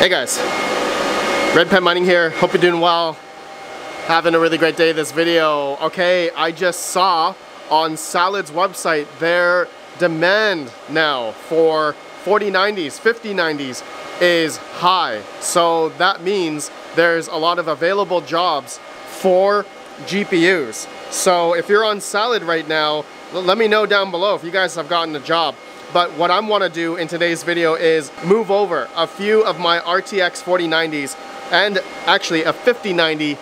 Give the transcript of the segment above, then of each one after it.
Hey guys, Red Panda Mining here. Hope you're doing well. Having a really great day this video. Okay, I just saw on Salad's website their demand now for 4090s, 5090s is high. So that means there's a lot of available jobs for GPUs. So if you're on Salad right now, let me know down below if you guys have gotten a job. But what I want to do in today's video is move over a few of my RTX 4090s and actually a 5090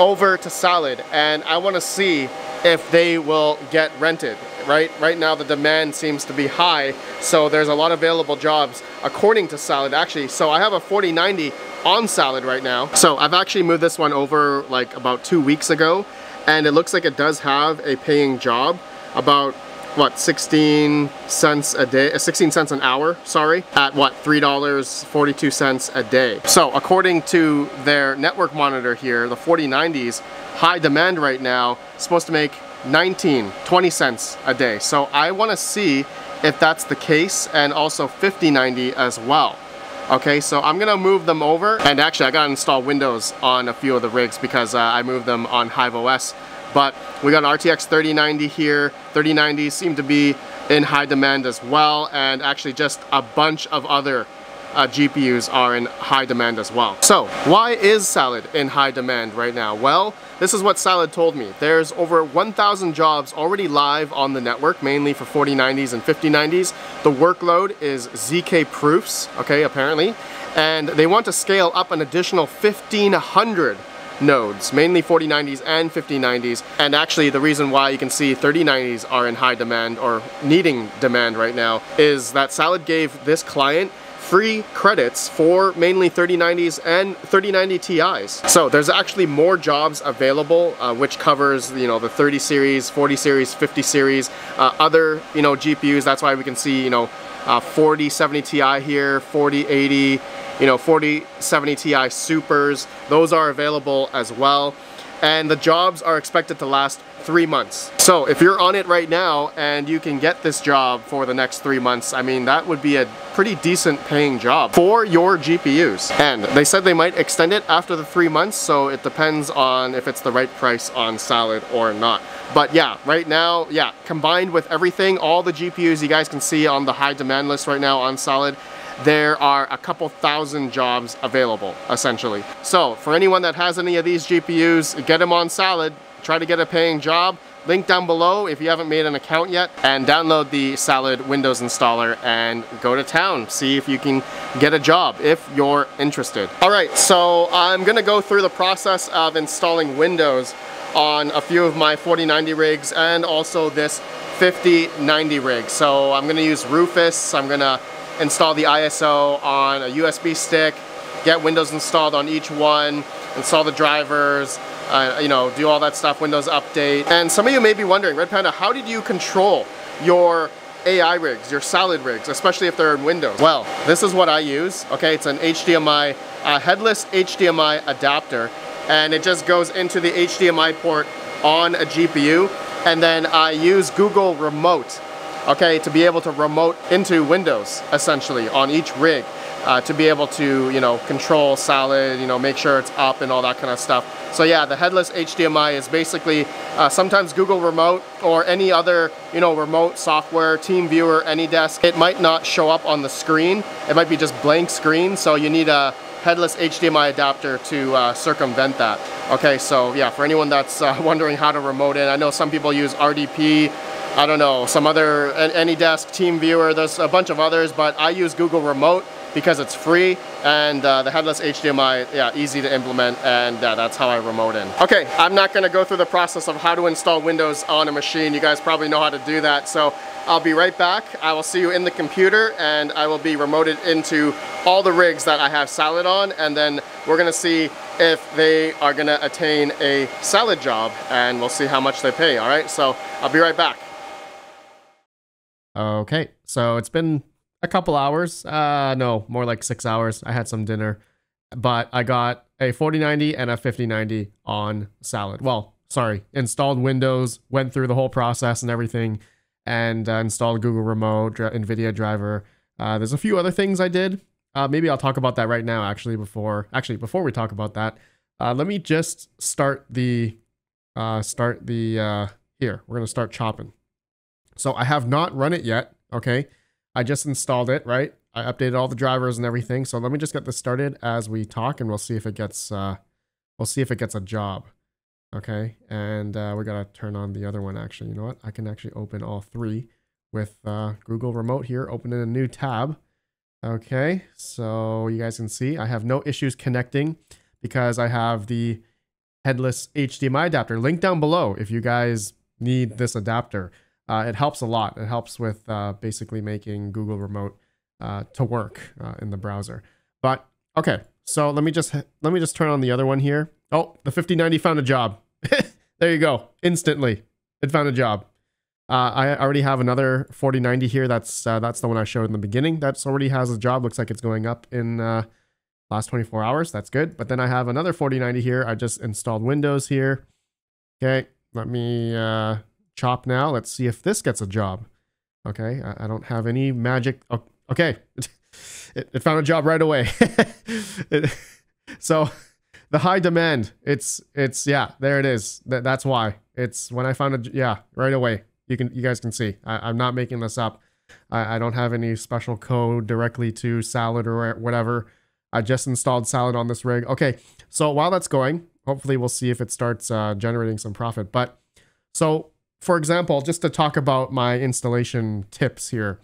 over to Salad, and I want to see if they will get rented. Right now the demand seems to be high, so there's a lot of available jobs according to Salad actually. So I have a 4090 on Salad right now. So I've actually moved this one over like about 2 weeks ago, and it looks like it does have a paying job, about what, 16 cents an hour, sorry, at what, $3.42 a day. So according to their network monitor here, the 4090s, high demand right now, supposed to make 19-20 cents a day. So I want to see if that's the case, and also 5090 as well. Okay, so I'm gonna move them over, and actually I gotta install Windows on a few of the rigs because I moved them on Hive OS. But we got an RTX 3090 here. 3090s seem to be in high demand as well, and actually just a bunch of other GPUs are in high demand as well. So why is Salad in high demand right now? Well, this is what Salad told me. There's over 1,000 jobs already live on the network, mainly for 4090s and 5090s. The workload is ZK Proofs, okay, apparently, and they want to scale up an additional 1,500 nodes, mainly 4090s and 5090s. And actually the reason why you can see 3090s are in high demand or needing demand right now is that Salad gave this client free credits for mainly 3090s and 3090 Ti's. So there's actually more jobs available, which covers, you know, the 30 series, 40 series, 50 series, other, you know, GPUs. That's why we can see, you know, 4070 Ti here, 4080, you know, 4070 Ti Supers. Those are available as well. And the jobs are expected to last 3 months. So if you're on it right now and you can get this job for the next 3 months, I mean, that would be a pretty decent paying job for your GPUs. And they said they might extend it after the 3 months, so it depends on if it's the right price on Salad or not. But yeah, right now, yeah, combined with everything, all the GPUs you guys can see on the high demand list right now on Salad, there are a couple thousand jobs available, essentially. So for anyone that has any of these GPUs, get them on Salad, try to get a paying job. Link down below if you haven't made an account yet, and download the Salad Windows installer and go to town. See if you can get a job if you're interested. All right, so I'm gonna go through the process of installing Windows on a few of my 4090 rigs and also this 5090 rig. So I'm gonna use Rufus, I'm gonna install the ISO on a USB stick, get Windows installed on each one, install the drivers, you know, do all that stuff, Windows update. And some of you may be wondering, Red Panda, how did you control your AI rigs, your Salad rigs, especially if they're in Windows? Well, this is what I use, okay? It's an HDMI, headless HDMI adapter, and it just goes into the HDMI port on a GPU, and then I use Google Remote, okay, to be able to remote into Windows, essentially, on each rig, to be able to, you know, control Salad, you know, make sure it's up and all that kind of stuff. So yeah, the headless HDMI is basically sometimes Google Remote or any other, you know, remote software, Team Viewer, AnyDesk. It might not show up on the screen. It might be just blank screen, so you need a headless HDMI adapter to circumvent that. Okay, so yeah, for anyone that's wondering how to remote in, I know some people use RDP, I don't know, some other, AnyDesk, Team Viewer, there's a bunch of others, but I use Google Remote because it's free, and the headless HDMI, yeah, easy to implement, and that's how I remote in. Okay, I'm not gonna go through the process of how to install Windows on a machine. You guys probably know how to do that, so I'll be right back. I will see you in the computer, and I will be remoted into all the rigs that I have Salad on, and then we're gonna see if they are gonna attain a Salad job, and we'll see how much they pay, all right? So I'll be right back. Okay, so it's been a couple hours, no, more like 6 hours. I had some dinner, but I got a 4090 and a 5090 on Salad. Well, sorry, installed Windows, went through the whole process and everything, and installed Google Remote, Nvidia driver. There's a few other things I did, Maybe I'll talk about that right now, actually, before we talk about that. Let me just start the, here, we're going to start chopping. So I have not run it yet. Okay. I just installed it, right? I updated all the drivers and everything. So let me just get this started as we talk, and we'll see if it gets, we'll see if it gets a job. Okay. And, we got to turn on the other one, actually. You know what? I can actually open all three with, Google Remote here, open in a new tab. Okay, so you guys can see I have no issues connecting because I have the headless HDMI adapter. Link down below if you guys need this adapter. It helps a lot. It helps with basically making Google Remote to work in the browser. But okay, so let me just turn on the other one here. Oh, the 5090 found a job. There you go. Instantly, it found a job. I already have another 4090 here. That's the one I showed in the beginning. That's already has a job. Looks like it's going up in last 24 hours. That's good. But then I have another 4090 here. I just installed Windows here. Okay, let me chop now. Let's see if this gets a job. Okay, I don't have any magic. Oh, okay, it found a job right away. So the high demand. It's yeah. There it is. That's why it's when I found a yeah right away. You guys can see, I'm not making this up. I don't have any special code directly to Salad or whatever. I just installed Salad on this rig. Okay, so while that's going, hopefully we'll see if it starts generating some profit. But so, for example, just to talk about my installation tips here,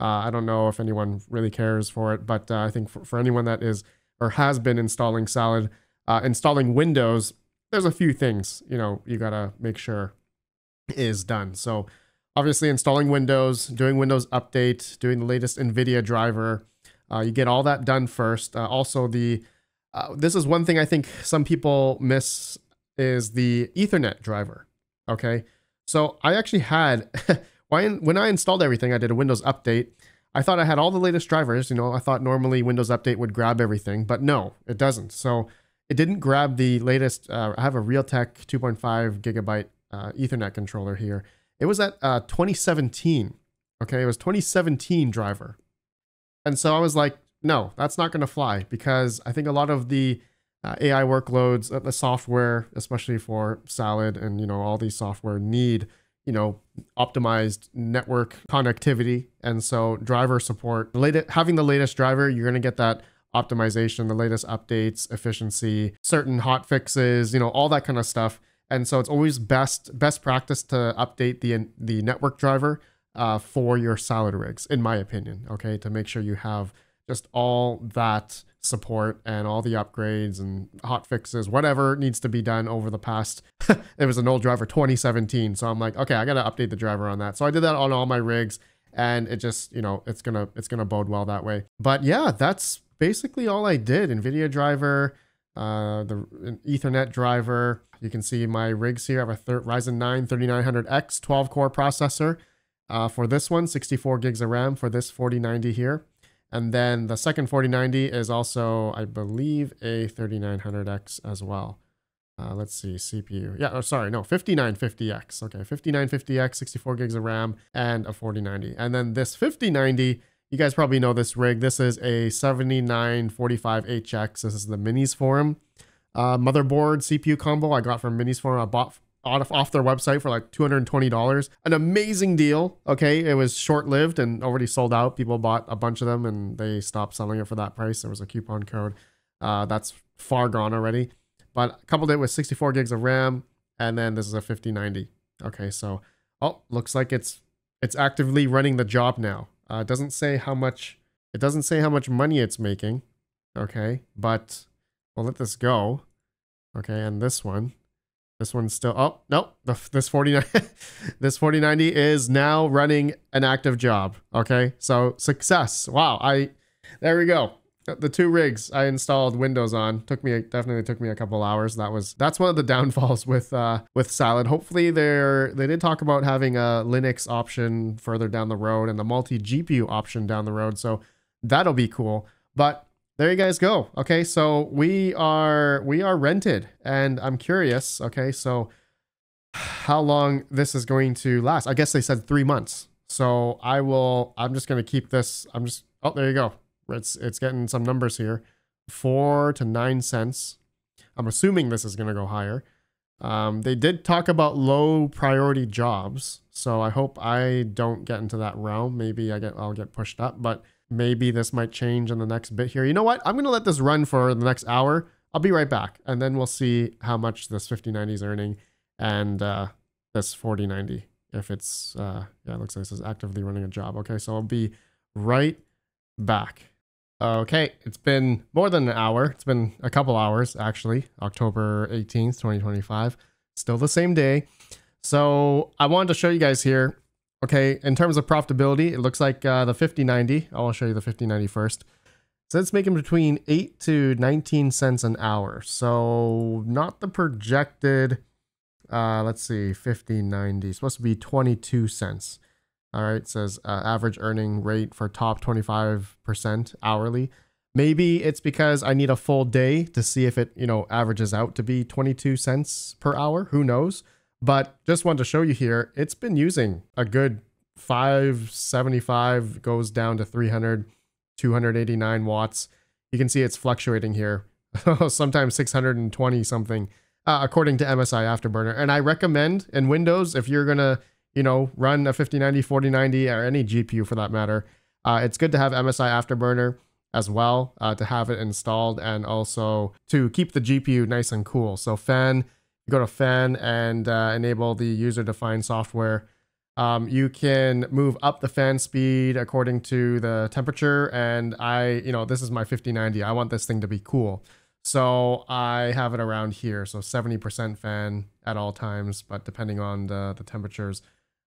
I don't know if anyone really cares for it, but I think for anyone that is or has been installing Salad, installing Windows, there's a few things, you know, you gotta make sure is done. So obviously installing Windows, doing Windows update, doing the latest Nvidia driver, you get all that done first. Also the this is one thing I think some people miss is the Ethernet driver. Okay, so I actually had when I installed everything, I did a Windows update. I thought I had all the latest drivers, you know, I thought normally Windows update would grab everything, but no, it doesn't. So it didn't grab the latest I have a Realtek 2.5 gigabyte Ethernet controller here. It was at 2017. Okay, it was 2017 driver. And so I was like, no, that's not going to fly, because I think a lot of the AI workloads, the software, especially for Salad and, you know, all these software need, you know, optimized network connectivity. And so driver support, having the latest driver, you're going to get that optimization, the latest updates, efficiency, certain hot fixes, you know, all that kind of stuff. And so it's always best practice to update the network driver for your Salad rigs, in my opinion, okay? To make sure you have just all that support and all the upgrades and hot fixes, whatever needs to be done over the past, it was an old driver, 2017. So I'm like, okay, I gotta update the driver on that. So I did that on all my rigs, and it just, you know, it's gonna bode well that way. But yeah, that's basically all I did. NVIDIA driver, the Ethernet driver. You can see my rigs here. I have a Ryzen 9 3900X 12-core processor for this one, 64 gigs of RAM for this 4090 here. And then the second 4090 is also, I believe, a 3900X as well. Let's see, CPU. Yeah, oh, sorry, no, 5950X. Okay, 5950X, 64 gigs of RAM, and a 4090. And then this 5090, you guys probably know this rig. This is a 7945HX. This is the Minis Forum motherboard CPU combo I got from Minis Forum. I bought off their website for like $220. An amazing deal. Okay, it was short-lived and already sold out. People bought a bunch of them and they stopped selling it for that price. There was a coupon code. That's far gone already. But coupled it with 64 gigs of RAM, and then this is a 5090. Okay, so oh, looks like it's actively running the job now. It doesn't say how much. It doesn't say how much money it's making. Okay, but we'll let this go. Okay, and this one's still, oh, no, this 4090 is now running an active job. Okay, so success. Wow, there we go. The two rigs I installed Windows on definitely took me a couple hours. That's one of the downfalls with Salad. Hopefully they did talk about having a Linux option further down the road and the multi-GPU option down the road. So that'll be cool. But there you guys go. Okay, so we are rented, and I'm curious. Okay, so how long this is going to last? I guess they said 3 months. So I'm just gonna keep this. I'm just, oh, there you go. it's getting some numbers here, 4 to 9 cents. I'm assuming this is going to go higher. They did talk about low priority jobs, so I hope I don't get into that realm. Maybe I'll get pushed up, but maybe this might change in the next bit here. You know what? I'm going to let this run for the next hour. I'll be right back, and then we'll see how much this 5090 is earning and this 4090. If it's, yeah, it looks like this is actively running a job. Okay, so I'll be right back. Okay, it's been more than an hour. It's been a couple hours, actually. October 18th, 2025. Still the same day. So I wanted to show you guys here. Okay, in terms of profitability, it looks like the 5090. I'll show you the 5090 first. So it's making between 8 to 19 cents an hour. So not the projected... let's see, 5090, supposed to be 22 cents. All right, it says average earning rate for top 25% hourly. Maybe it's because I need a full day to see if it, you know, averages out to be 22 cents per hour. Who knows? But just wanted to show you here, it's been using a good 575, goes down to 300, 289 watts. You can see it's fluctuating here, sometimes 620 something. According to MSI Afterburner. And I recommend in Windows, if you're going to, you know, run a 5090, 4090, or any GPU for that matter, it's good to have MSI Afterburner as well, to have it installed and also to keep the GPU nice and cool. So fan, you go to fan and enable the user-defined software. You can move up the fan speed according to the temperature. And I, you know, this is my 5090. I want this thing to be cool. So I have it around here. So 70% fan at all times, but depending on the temperatures.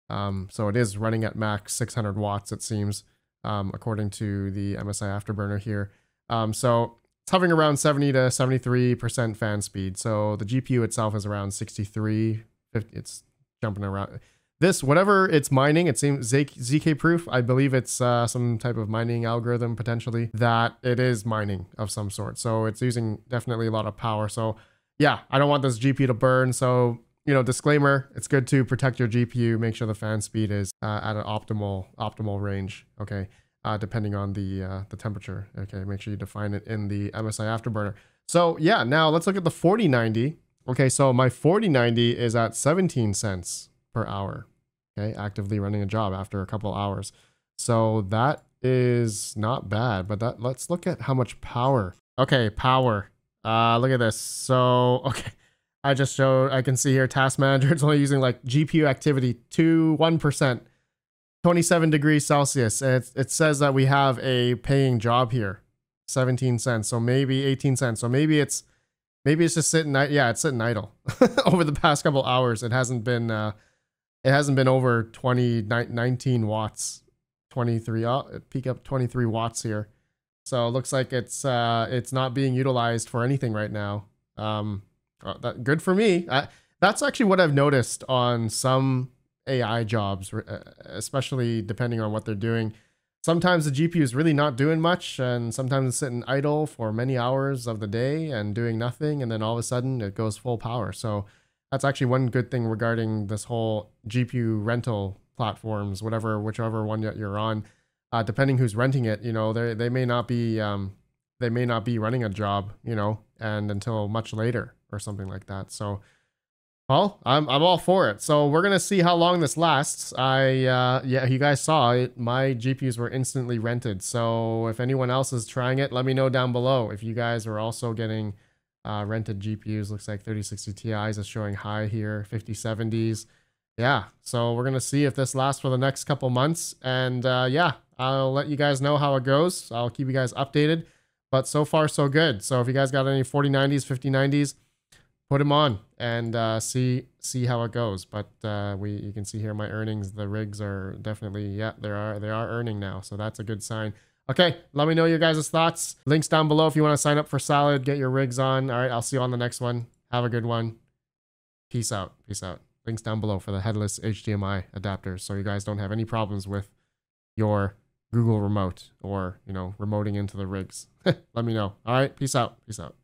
So it is running at max 600 watts, it seems, according to the MSI Afterburner here. So it's hovering around 70 to 73% fan speed. So the GPU itself is around 63, 50, it's jumping around. This, whatever it's mining, it seems ZK Proof, I believe it's some type of mining algorithm, potentially, that it is mining of some sort. So it's using definitely a lot of power. So yeah, I don't want this GPU to burn. So, you know, disclaimer, it's good to protect your GPU. Make sure the fan speed is at an optimal range, okay, depending on the temperature. Okay, make sure you define it in the MSI Afterburner. So yeah, now let's look at the 4090. Okay, so my 4090 is at 17 cents. Per hour, okay, actively running a job after a couple hours. So that is not bad, but that, let's look at how much power. Okay, power, look at this. So, okay, I just showed, I can see here, task manager, it's only using like GPU activity 1%, 27 degrees Celsius. And it says that we have a paying job here, 17 cents, so maybe 18 cents. So maybe it's just sitting, yeah, it's sitting idle over the past couple hours. It hasn't been over 19 watts, 23, it peaked up 23 watts here. So it looks like it's not being utilized for anything right now. Good for me. That's actually what I've noticed on some AI jobs, especially depending on what they're doing. Sometimes the GPU is really not doing much, and sometimes it's sitting idle for many hours of the day and doing nothing. And then all of a sudden it goes full power. So that's actually one good thing regarding this whole GPU rental platforms, whichever one that you're on, depending who's renting it, you know, they may not be, running a job, you know, and until much later or something like that. So, well, I'm all for it. So we're going to see how long this lasts. Yeah, you guys saw it. My GPUs were instantly rented. So if anyone else is trying it, let me know down below if you guys are also getting rented GPUs. Looks like 3060 Ti's is showing high here, 5070s. Yeah, so we're going to see if this lasts for the next couple months. And yeah, I'll let you guys know how it goes. I'll keep you guys updated. But so far, so good. So if you guys got any 4090s, 5090s, put them on and see how it goes. But you can see here my earnings. The rigs are definitely, yeah, they are earning now. So that's a good sign. Okay, let me know your guys' thoughts. Links down below if you want to sign up for Salad, get your rigs on. All right, I'll see you on the next one. Have a good one. Peace out. Peace out. Links down below for the headless HDMI adapters so you guys don't have any problems with your Google Remote or, you know, remoting into the rigs. Let me know. All right, peace out. Peace out.